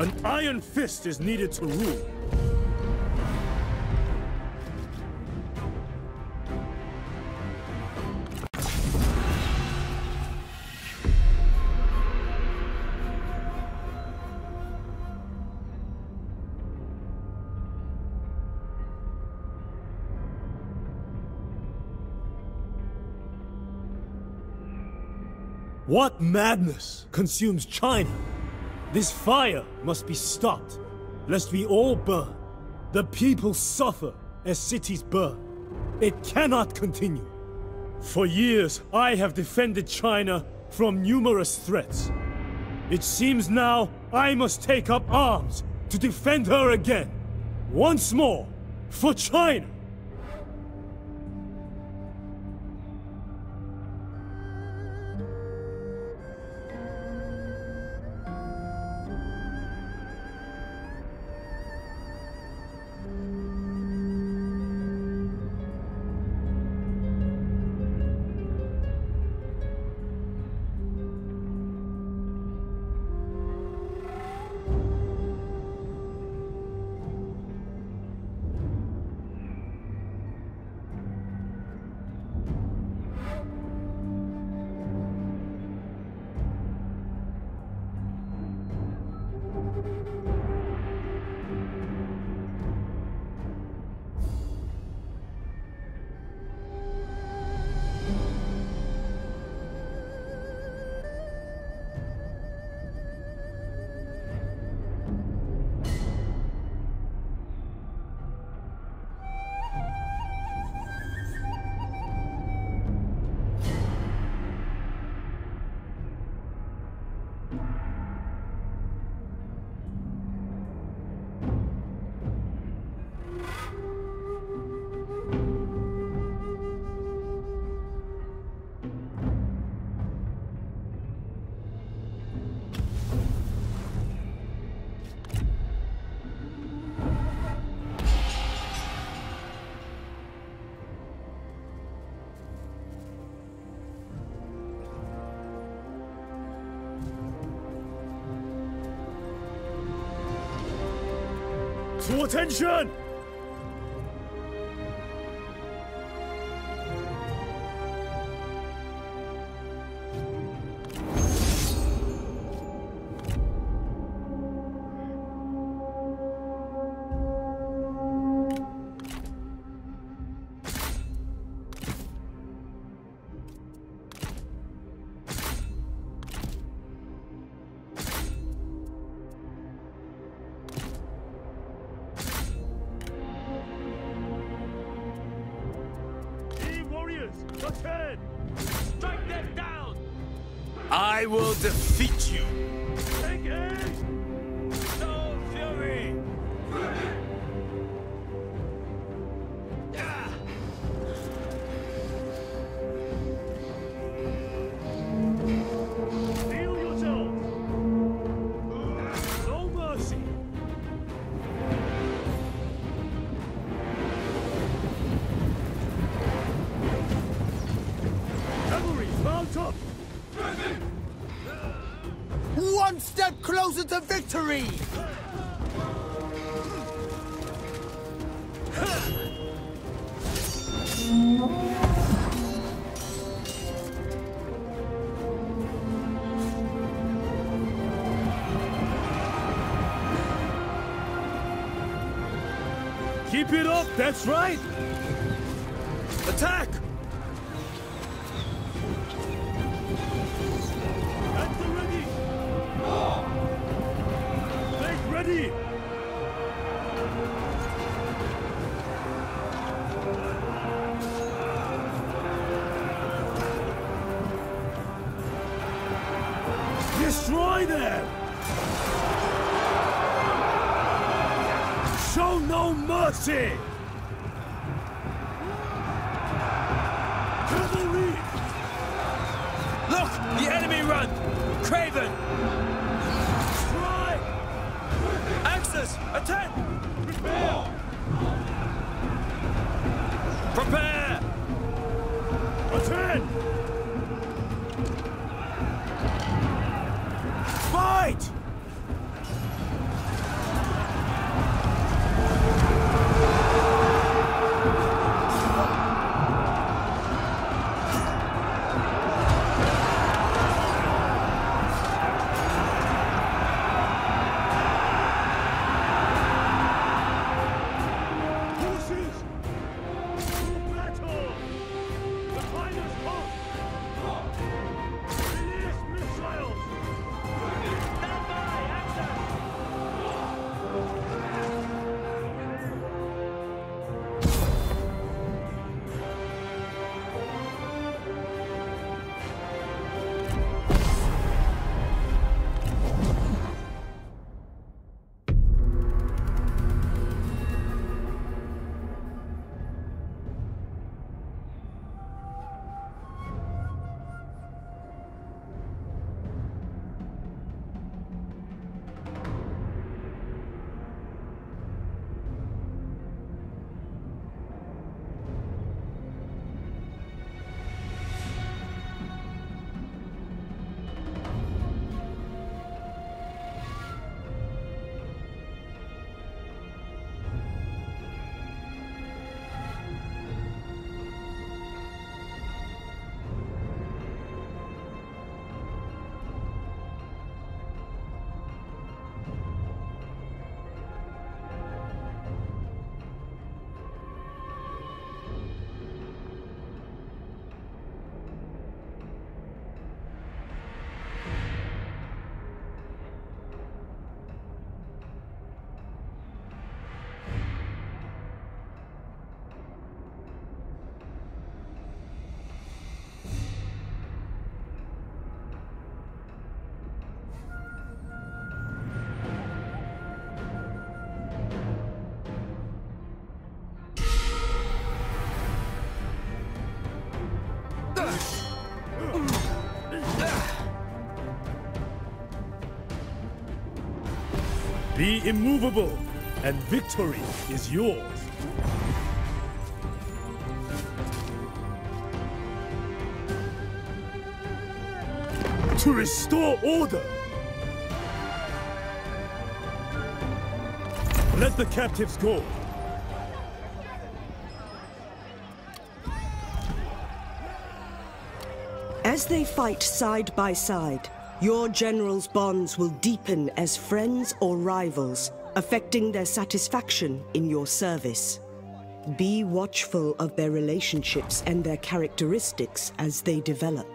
An iron fist is needed to rule. What madness consumes China? This fire must be stopped, lest we all burn. The people suffer as cities burn. It cannot continue. For years, I have defended China from numerous threats. It seems now I must take up arms to defend her again. Once more, for China! To attention! I will defeat you! Take aim! Soul Fury! Seal yourself! No mercy! Cavalry, mount up! One step closer to victory! Keep it up, that's right! Attack! Destroy them! Show no mercy! Cavalry! Look! The enemy run! Craven! Strike! Axis! Attack! Prepare! Prepare! Attack! Fight! Be immovable, and victory is yours. To restore order! Let the captives go! As they fight side by side, your generals' bonds will deepen as friends or rivals, affecting their satisfaction in your service. Be watchful of their relationships and their characteristics as they develop.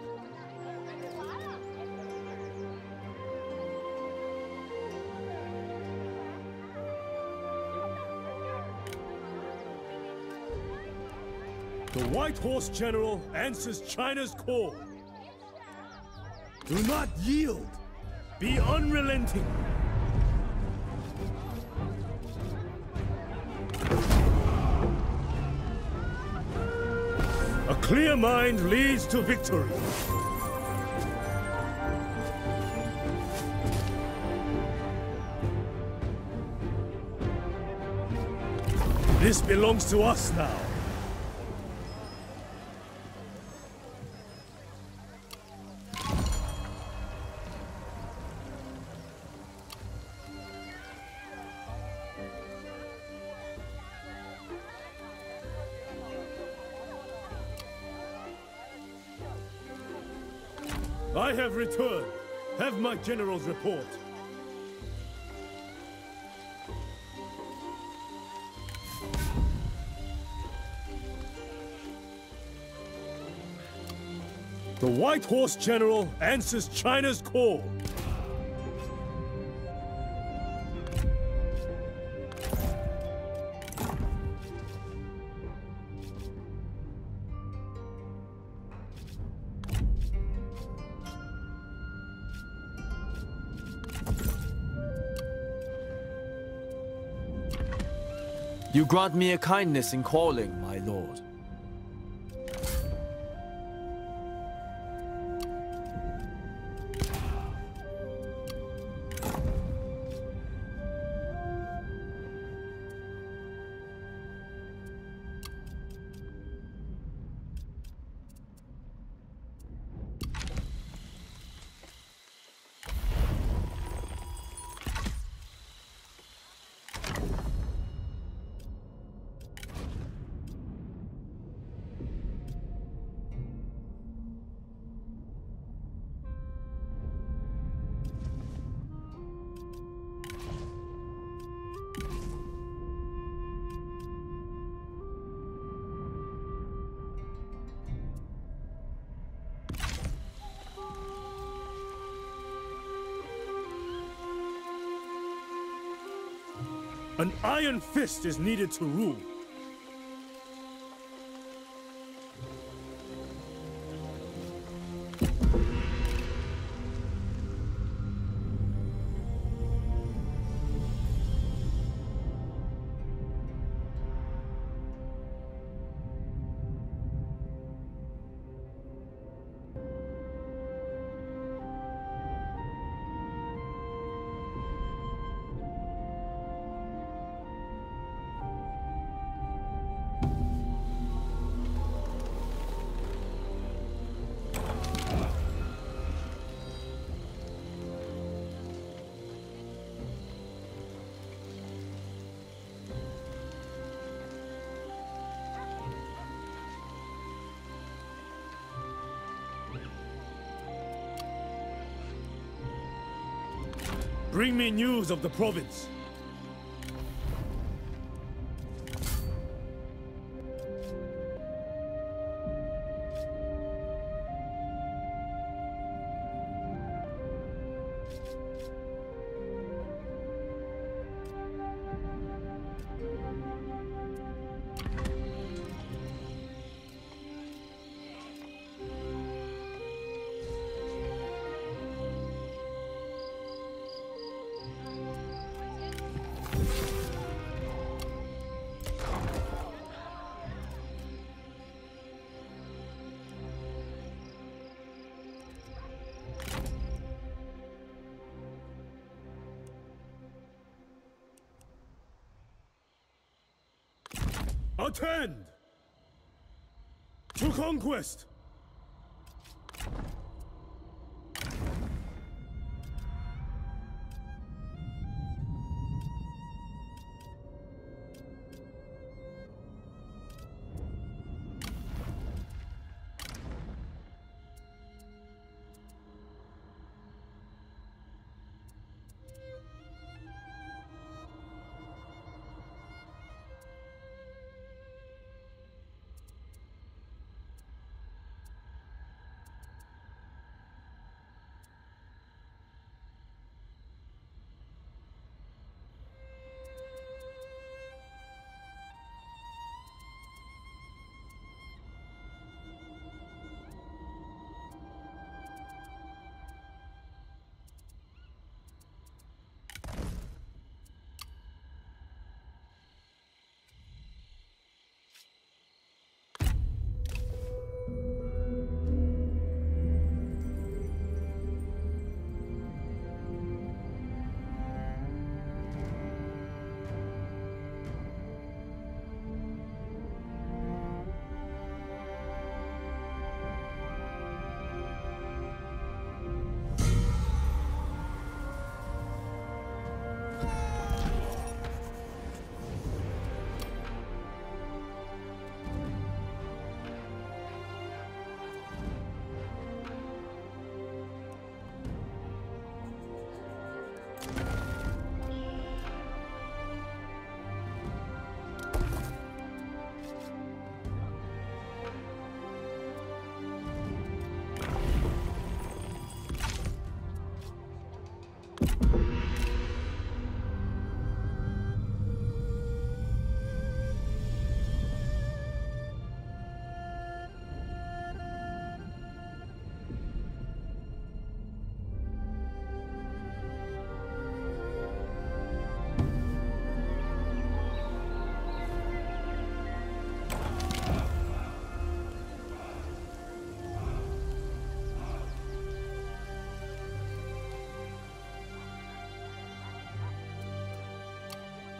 The White Horse General answers China's call. Do not yield. Be unrelenting. A clear mind leads to victory. This belongs to us now. I have returned. Have my general's report. The White Horse General answers China's call. You grant me a kindness in calling, my lord. An iron fist is needed to rule. Bring me news of the province. Attend! To conquest!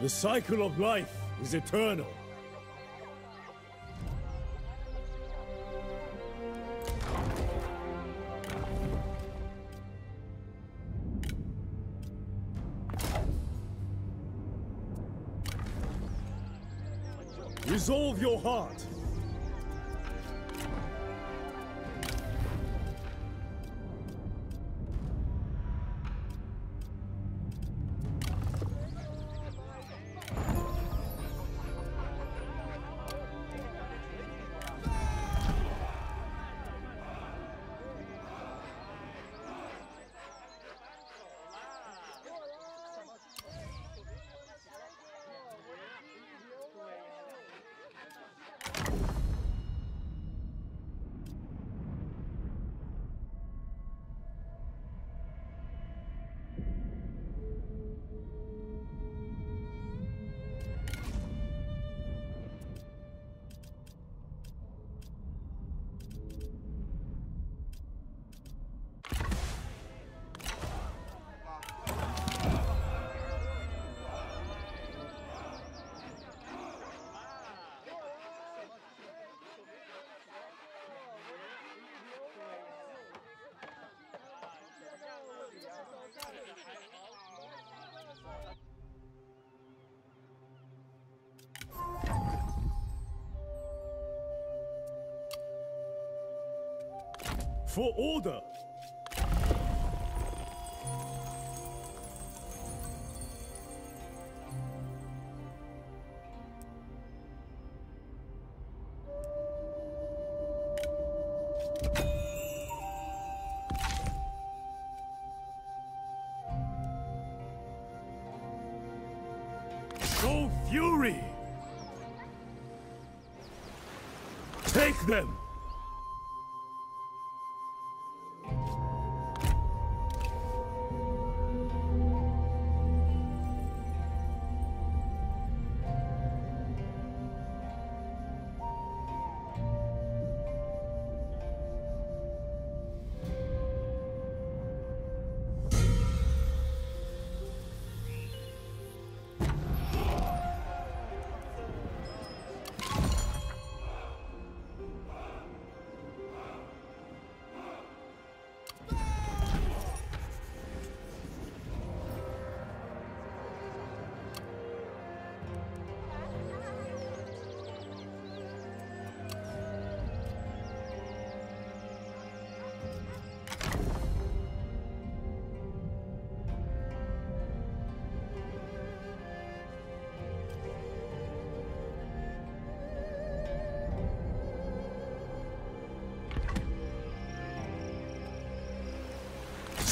The cycle of life is eternal. Resolve your heart. For order! Show fury! Take them!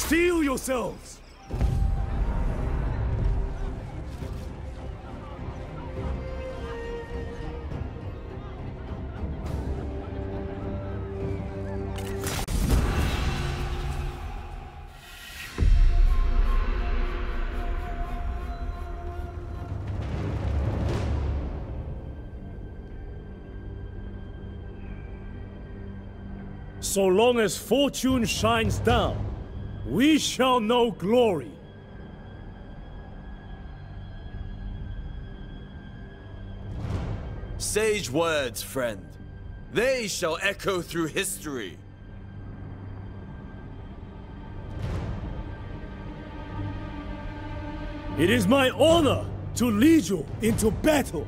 Steel yourselves! So long as fortune shines down, we shall know glory. Sage words, friend. They shall echo through history. It is my honor to lead you into battle.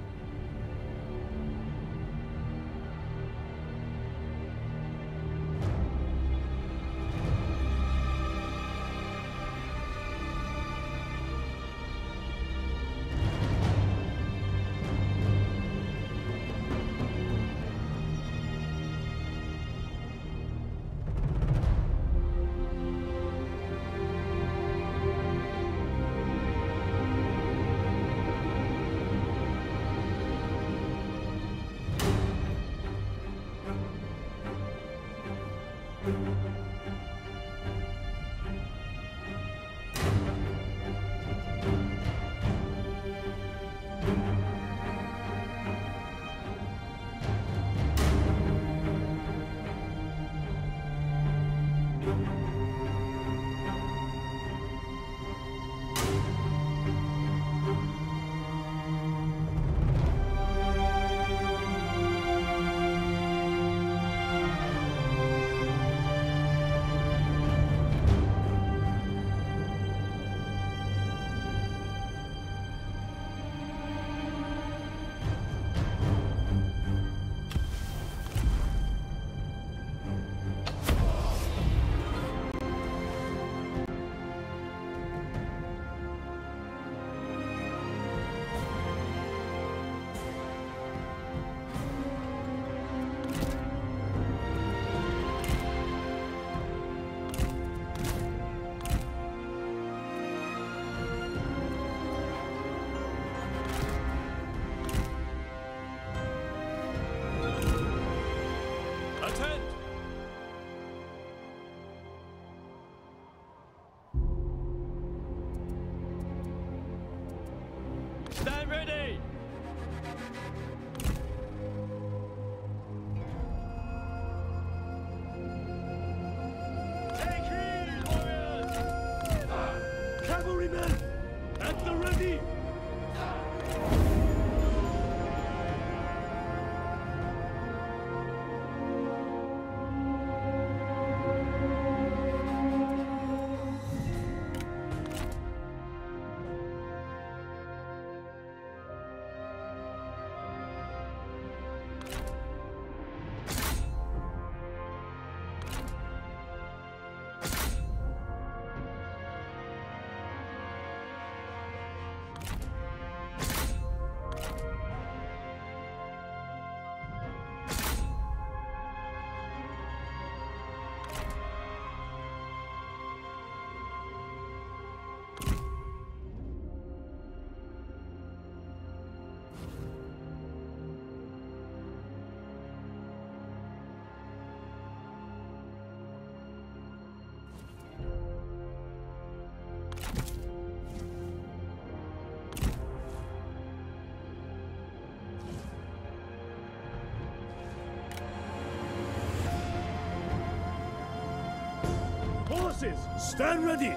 Stand ready!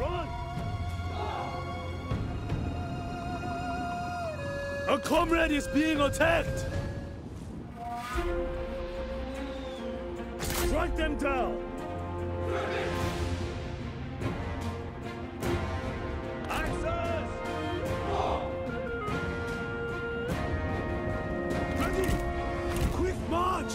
Run! A comrade is being attacked! Strike them down! Axes! Ready! Quick march!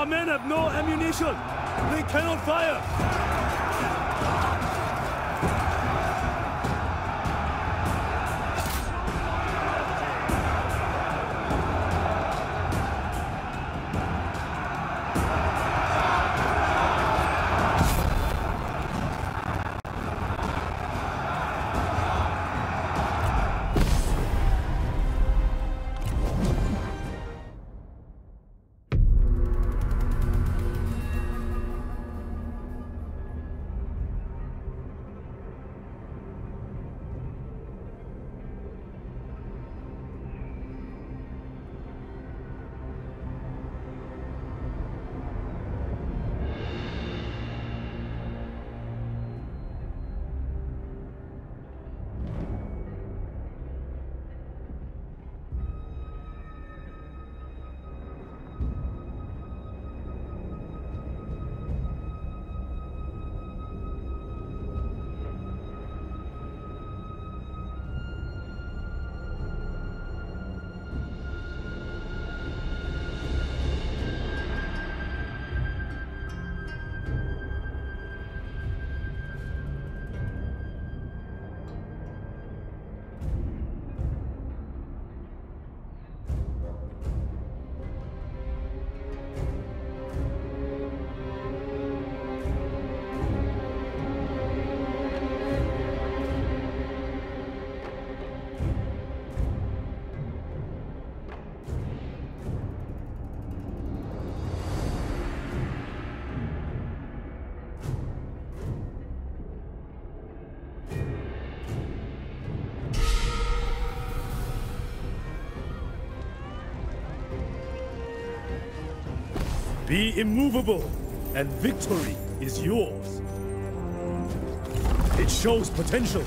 Our men have no ammunition. They cannot fire. Be immovable, and victory is yours. It shows potential.